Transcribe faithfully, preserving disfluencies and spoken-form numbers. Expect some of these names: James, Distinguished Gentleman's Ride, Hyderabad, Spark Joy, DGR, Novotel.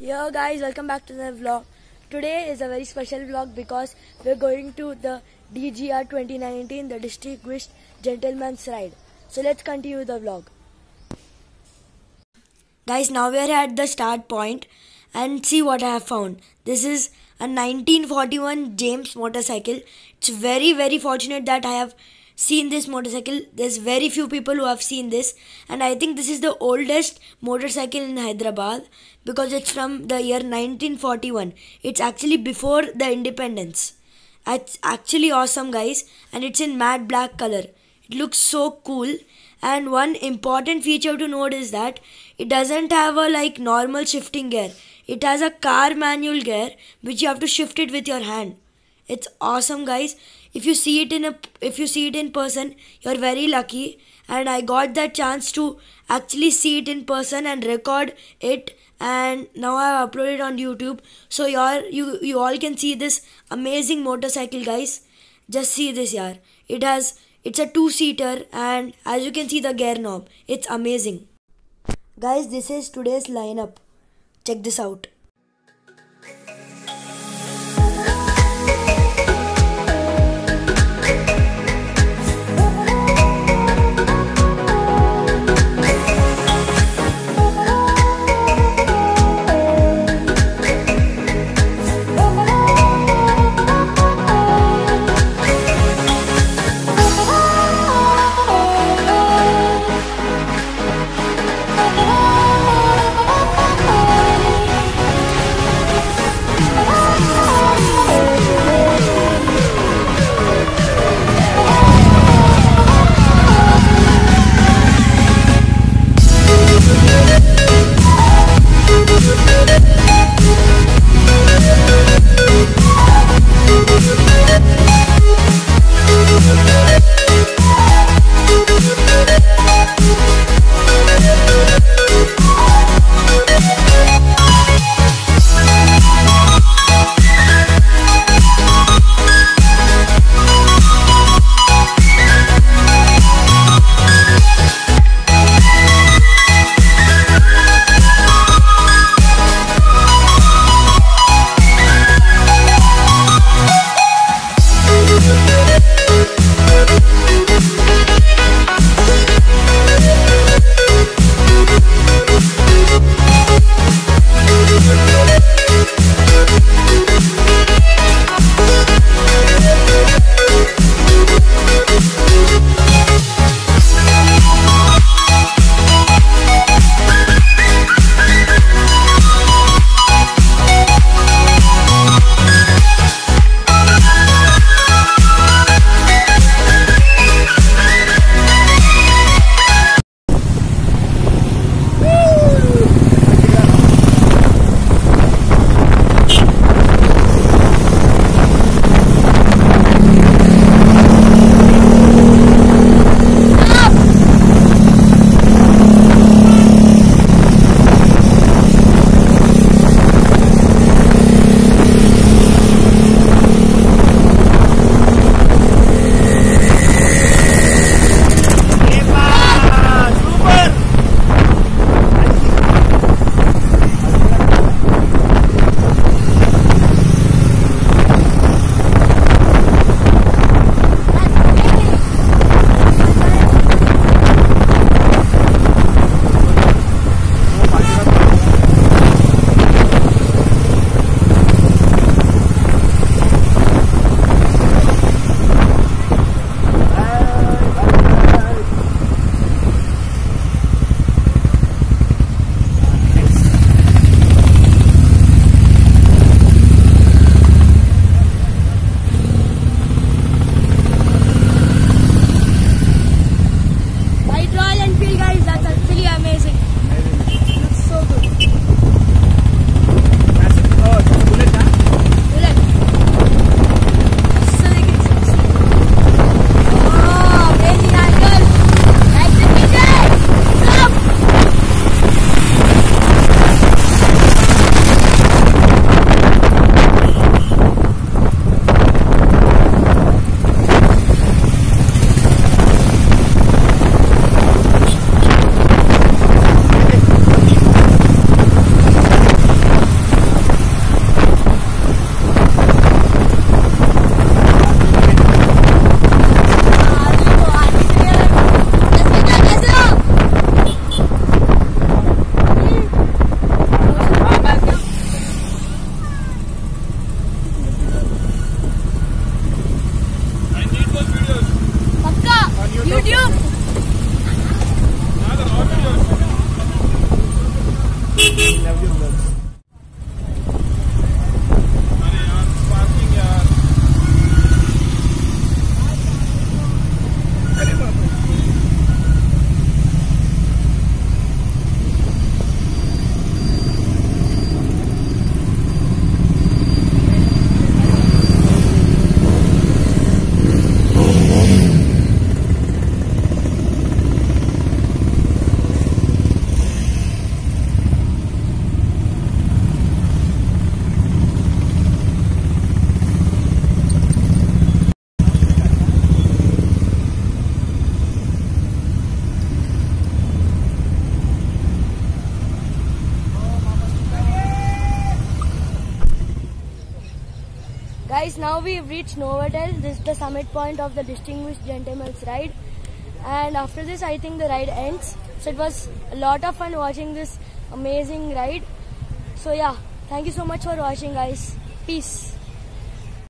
Yo guys, welcome back to the vlog. Today is a very special vlog because we're going to the D G R twenty nineteen, the Distinguished Gentleman's Ride. So let's continue the vlog. Guys, now we're at the start point and see what I have found. This is a nineteen forty-one James motorcycle. It's very very fortunate that I have seen this motorcycle. There's very few people who have seen this, and I think this is the oldest motorcycle in Hyderabad because it's from the year nineteen forty-one. It's actually before the independence. It's actually awesome, guys, and it's in matte black color. It looks so cool, and one important feature to note is that it doesn't have a like normal shifting gear. It has a car manual gear which you have to shift it with your hand. It's awesome, guys. If you see it in a, if you see it in person, you're very lucky. And I got the chance to actually see it in person and record it. And now I've uploaded it on YouTube, so y'all, you you all can see this amazing motorcycle, guys. Just see this, yaar. It has, it's a two-seater, and as you can see the gear knob, it's amazing, guys. This is today's lineup. Check this out. Guys, now we have reached Novotel. This is the summit point of the Distinguished Gentleman's Ride, and after this I think the ride ends. So it was a lot of fun watching this amazing ride. So yeah, thank you so much for watching, guys. Peace.